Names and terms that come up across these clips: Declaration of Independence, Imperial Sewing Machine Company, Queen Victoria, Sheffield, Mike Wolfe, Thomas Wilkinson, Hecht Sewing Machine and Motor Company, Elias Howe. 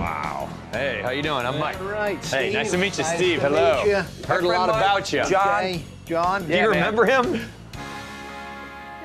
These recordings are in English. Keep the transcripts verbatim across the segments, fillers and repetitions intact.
Wow. Hey, how you doing? I'm Mike. All right, Steve. Hey, nice to meet you, nice Steve. Hello. You. Heard a lot Mike. about you. John. Okay. John. Do yeah, you remember man. him?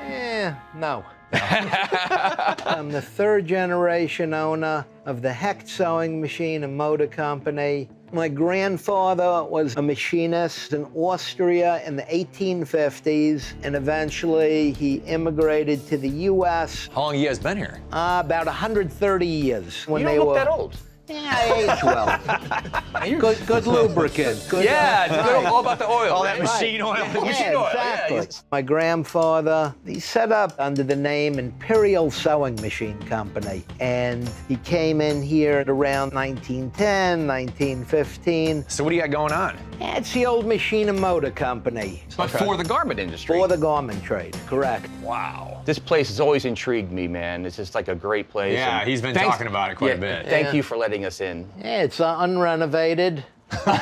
Eh, no. I'm the third generation owner of the Hecht Sewing Machine and Motor Company. My grandfather was a machinist in Austria in the eighteen fifties, and eventually he immigrated to the U S How long have you guys been here? Uh, about one hundred thirty years. When you don't they look were, that old. Yeah, I age well. Good, good lubricant. Good, yeah, uh, it's all about the oil. All that right. machine oil. Yeah, machine yeah, oil. Exactly. Yeah. My grandfather, he set up under the name Imperial Sewing Machine Company, and he came in here at around nineteen ten, nineteen fifteen. So what do you got going on? Yeah, it's the old machine and motor company. But okay. for the garment industry. For the garment trade, correct. Wow. This place has always intrigued me, man. It's just like a great place. Yeah, and he's been thanks, talking about it quite yeah, a bit. Thank yeah. you for letting us in. Yeah, it's uh, unrenovated.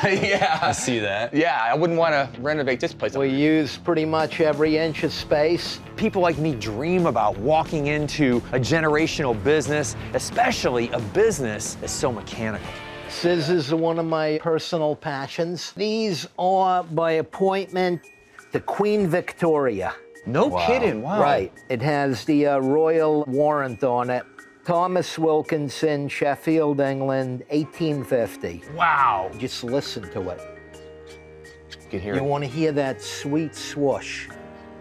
Yeah, I see that. Yeah, I wouldn't want to renovate this place. We use pretty much every inch of space. People like me dream about walking into a generational business, especially a business that's so mechanical. Scissors are one of my personal passions. These are by appointment the Queen Victoria. No wow. kidding, wow. Right, it has the uh, royal warrant on it. Thomas Wilkinson, Sheffield, England, eighteen fifty. Wow. Just listen to it. You can hear you it. You want to hear that sweet swoosh.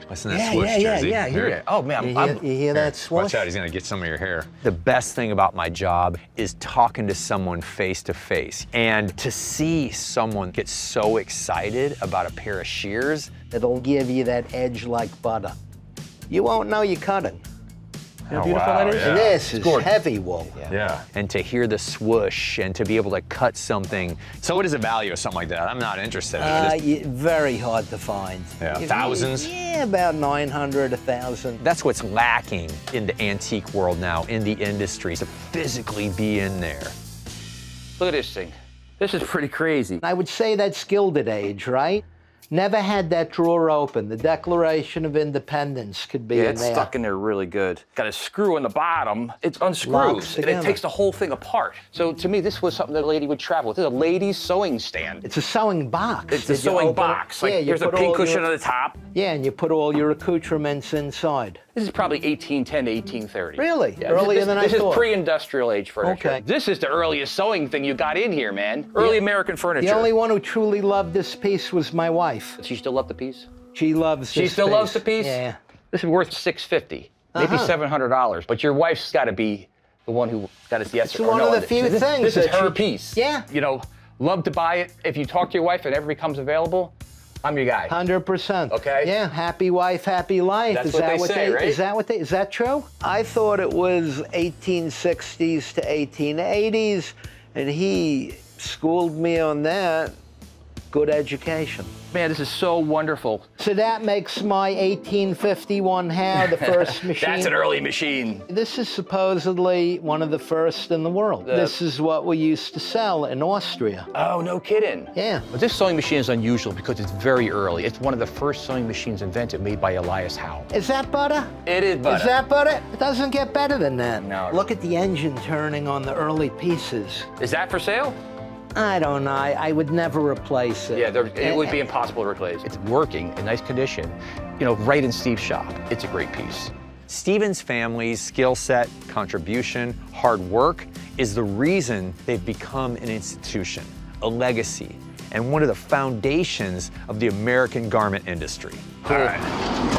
Listen to that yeah, swoosh, yeah, Jersey. Yeah, yeah, hear it. Oh, man. You I'm, hear, I'm, you hear that swoosh? Watch out, he's going to get some of your hair. The best thing about my job is talking to someone face to face. And to see someone get so excited about a pair of shears. It'll give you that edge like butter. You won't know you're cutting. How oh, beautiful wow, that is? Yeah. This is gorgeous. Heavy wool. Yeah. yeah. And to hear the swoosh and to be able to cut something. So what is the value of something like that? I'm not interested in uh, it. Very hard to find. Yeah. Thousands? You, yeah, about nine hundred, a thousand. That's what's lacking in the antique world now, in the industry, to physically be in there. Look at this thing. This is pretty crazy. I would say that's Gilded Age, right? Never had that drawer open. The Declaration of Independence could be yeah, in it's there. It's stuck in there really good. Got a screw on the bottom. It's unscrewed, and it takes the whole thing apart. So to me, this was something that a lady would travel with. It's a lady's sewing stand. It's a sewing box. It's a sewing box. Like, yeah, there's a pincushion your... on the top. Yeah, and you put all your accoutrements inside. This is probably eighteen ten to eighteen thirty. Really? Yeah, Earlier this, than I this thought. This is pre-industrial age furniture. Okay. This is the earliest sewing thing you got in here, man. Early yeah. American furniture. The only one who truly loved this piece was my wife. She still loved the piece? She loves She this still piece. loves the piece? Yeah. This is worth six hundred fifty dollars, maybe uh-huh. seven hundred dollars. But your wife's got to be the one who got us the yes. It's or one no of the few this, things. This is her you, piece. Yeah. You know, love to buy it. If you talk to your wife and ever becomes available, I'm your guy. one hundred percent. Okay. Yeah, happy wife, happy life. That's is what that they what say, they, right? Is that what they, is that true? I thought it was eighteen sixties to eighteen eighties, and he schooled me on that. Good education. Man, this is so wonderful. So that makes my eighteen fifty-one Howe the first machine. That's an early machine. This is supposedly one of the first in the world. The... This is what we used to sell in Austria. Oh, no kidding. Yeah. But this sewing machine is unusual because it's very early. It's one of the first sewing machines invented, made by Elias Howe. Is that butter? It is butter. Is that butter? It doesn't get better than that. No. Look at the engine turning on the early pieces. Is that for sale? I don't know. I, I would never replace it. Yeah, there, it would be impossible to replace. It's working in nice condition, you know, right in Steve's shop. It's a great piece. Steven's family's skill set, contribution, hard work is the reason they've become an institution, a legacy, and one of the foundations of the American garment industry. Cool. All right.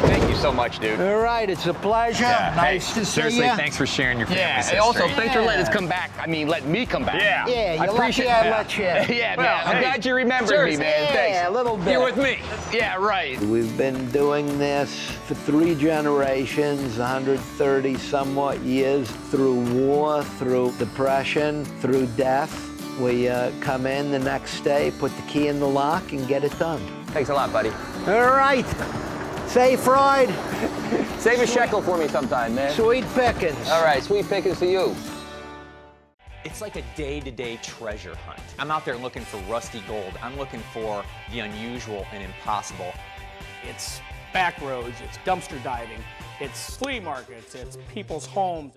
Thank you so much, dude. All right, it's a pleasure. Yeah. Nice hey, to see you. Seriously, thanks for sharing your family yeah. history. Also, yeah. thanks for letting us come back. I mean, let me come back. Yeah, yeah I appreciate I let you. Yeah, well, man, hey. I'm glad you remembered Seriously. me, man. Yeah, thanks. Yeah, a little bit. You're with me. Yeah, right. We've been doing this for three generations, one hundred thirty somewhat years, through war, through depression, through death. We uh, come in the next day, put the key in the lock, and get it done. Thanks a lot, buddy. All right. Safe ride. Save a shekel for me sometime, man. Sweet pickings. All right, sweet pickings to you. It's like a day-to-day treasure hunt. I'm out there looking for rusty gold. I'm looking for the unusual and impossible. It's back roads. It's dumpster diving. It's flea markets. It's people's homes.